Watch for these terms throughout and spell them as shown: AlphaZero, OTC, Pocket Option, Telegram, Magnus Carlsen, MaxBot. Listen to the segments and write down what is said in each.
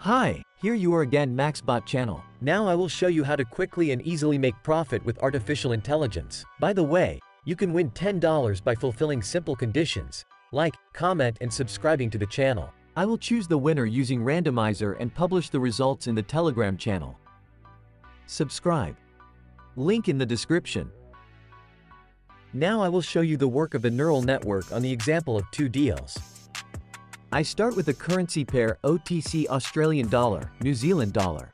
Hi, here you are again, MaxBot channel. Now I will show you how to quickly and easily make profit with artificial intelligence. By the way, you can win $10 by fulfilling simple conditions, like, comment and subscribing to the channel. I will choose the winner using randomizer and publish the results in the Telegram channel. Subscribe. Link in the description. Now I will show you the work of the neural network on the example of two deals. I start with a currency pair OTC Australian dollar, New Zealand dollar.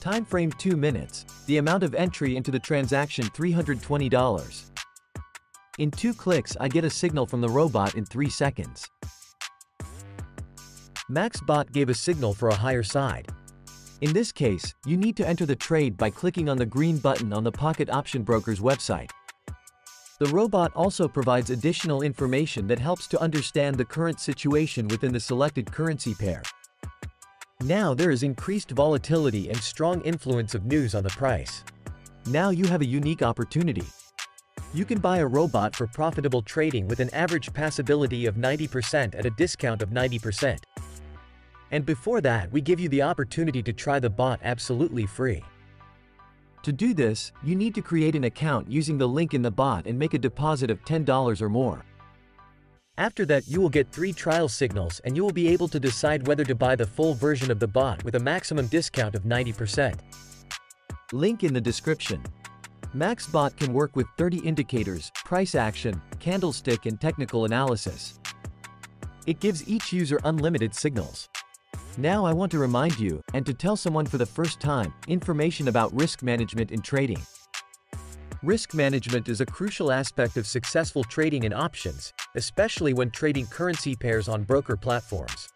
Time frame 2 minutes, the amount of entry into the transaction $320. In 2 clicks I get a signal from the robot in 3 seconds. MaxBot gave a signal for a higher side. In this case, you need to enter the trade by clicking on the green button on the Pocket Option broker's website. The robot also provides additional information that helps to understand the current situation within the selected currency pair. Now there is increased volatility and strong influence of news on the price. Now you have a unique opportunity. You can buy a robot for profitable trading with an average passability of 90% at a discount of 90%. And before that, we give you the opportunity to try the bot absolutely free. To do this, you need to create an account using the link in the bot and make a deposit of $10 or more. After that, you will get 3 trial signals and you will be able to decide whether to buy the full version of the bot with a maximum discount of 90%. Link in the description. MaxBot can work with 30 indicators, price action, candlestick and technical analysis. It gives each user unlimited signals. Now I want to remind you, and to tell someone for the first time, information about risk management in trading. Risk management is a crucial aspect of successful trading in options, especially when trading currency pairs on broker platforms.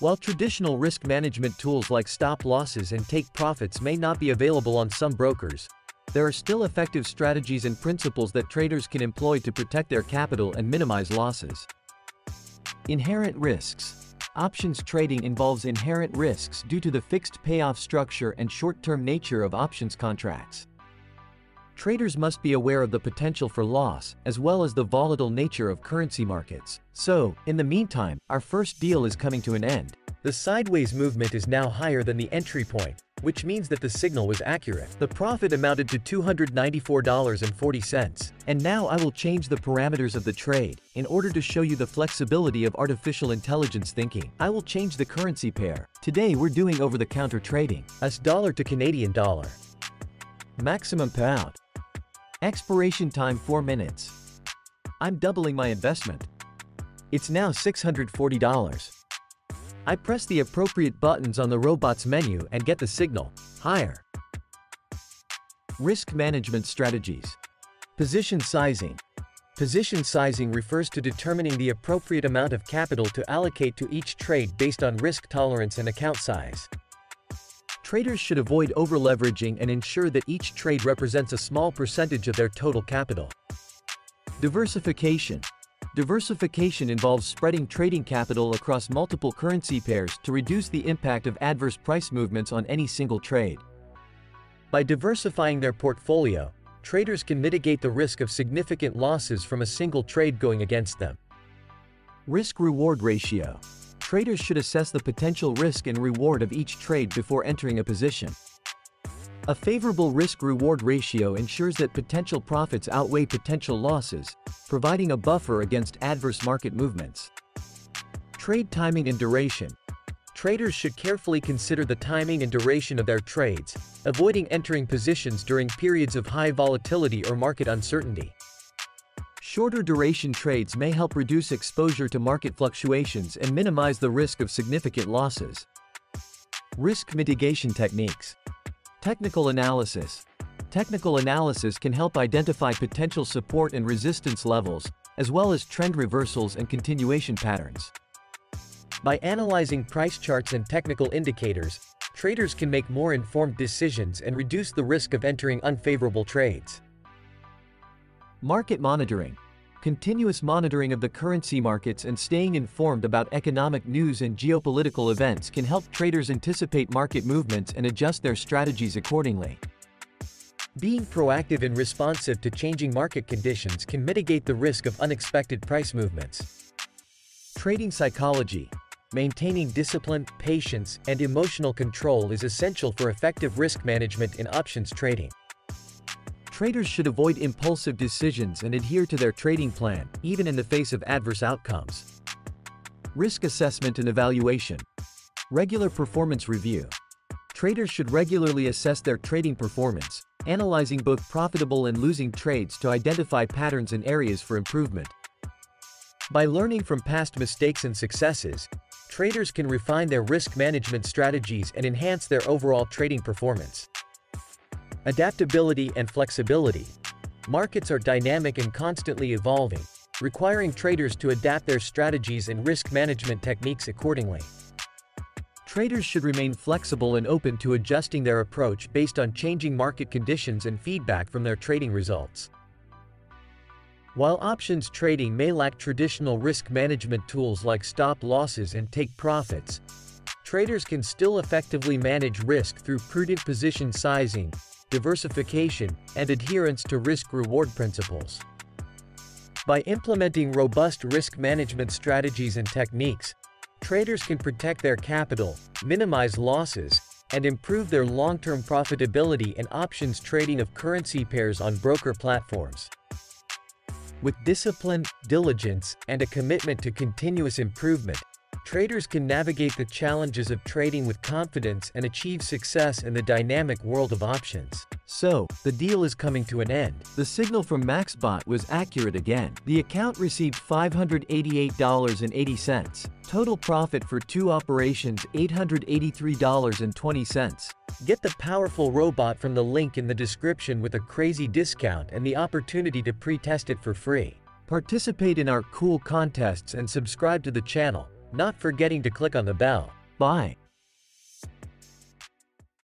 While traditional risk management tools like stop losses and take profits may not be available on some brokers, there are still effective strategies and principles that traders can employ to protect their capital and minimize losses. Inherent risks. Options trading involves inherent risks due to the fixed payoff structure and short-term nature of options contracts. Traders must be aware of the potential for loss, as well as the volatile nature of currency markets. So, in the meantime, our first deal is coming to an end. The sideways movement is now higher than the entry point, which means that the signal was accurate. The profit amounted to $294.40. And now I will change the parameters of the trade, in order to show you the flexibility of artificial intelligence thinking. I will change the currency pair. Today we're doing over-the-counter trading. US dollar to Canadian dollar. Maximum payout. Expiration time 4 minutes. I'm doubling my investment. It's now $640. I press the appropriate buttons on the robot's menu and get the signal, higher. Risk management strategies. Position sizing. Position sizing refers to determining the appropriate amount of capital to allocate to each trade based on risk tolerance and account size. Traders should avoid over-leveraging and ensure that each trade represents a small percentage of their total capital. Diversification. Diversification involves spreading trading capital across multiple currency pairs to reduce the impact of adverse price movements on any single trade. By diversifying their portfolio, traders can mitigate the risk of significant losses from a single trade going against them. Risk-reward ratio. Traders should assess the potential risk and reward of each trade before entering a position. A favorable risk-reward ratio ensures that potential profits outweigh potential losses, providing a buffer against adverse market movements. Trade timing and duration. Traders should carefully consider the timing and duration of their trades, avoiding entering positions during periods of high volatility or market uncertainty. Shorter duration trades may help reduce exposure to market fluctuations and minimize the risk of significant losses. Risk mitigation techniques. Technical analysis. Technical analysis can help identify potential support and resistance levels, as well as trend reversals and continuation patterns. By analyzing price charts and technical indicators, traders can make more informed decisions and reduce the risk of entering unfavorable trades. Market monitoring. Continuous monitoring of the currency markets and staying informed about economic news and geopolitical events can help traders anticipate market movements and adjust their strategies accordingly. Being proactive and responsive to changing market conditions can mitigate the risk of unexpected price movements. Trading psychology. Maintaining discipline, patience, and emotional control is essential for effective risk management in options trading. Traders should avoid impulsive decisions and adhere to their trading plan, even in the face of adverse outcomes. Risk assessment and evaluation. Regular performance review. Traders should regularly assess their trading performance, analyzing both profitable and losing trades to identify patterns and areas for improvement. By learning from past mistakes and successes, traders can refine their risk management strategies and enhance their overall trading performance. Adaptability and flexibility. Markets are dynamic and constantly evolving, requiring traders to adapt their strategies and risk management techniques accordingly. Traders should remain flexible and open to adjusting their approach based on changing market conditions and feedback from their trading results. While options trading may lack traditional risk management tools like stop losses and take profits, traders can still effectively manage risk through prudent position sizing, diversification, and adherence to risk-reward principles. By implementing robust risk management strategies and techniques, traders can protect their capital, minimize losses, and improve their long-term profitability in options trading of currency pairs on broker platforms. With discipline, diligence, and a commitment to continuous improvement, traders can navigate the challenges of trading with confidence and achieve success in the dynamic world of options. So, the deal is coming to an end. The signal from MaxBot was accurate again. The account received $588.80. Total profit for two operations $883.20. Get the powerful robot from the link in the description with a crazy discount and the opportunity to pre-test it for free. Participate in our cool contests and subscribe to the channel, not forgetting to click on the bell. Bye.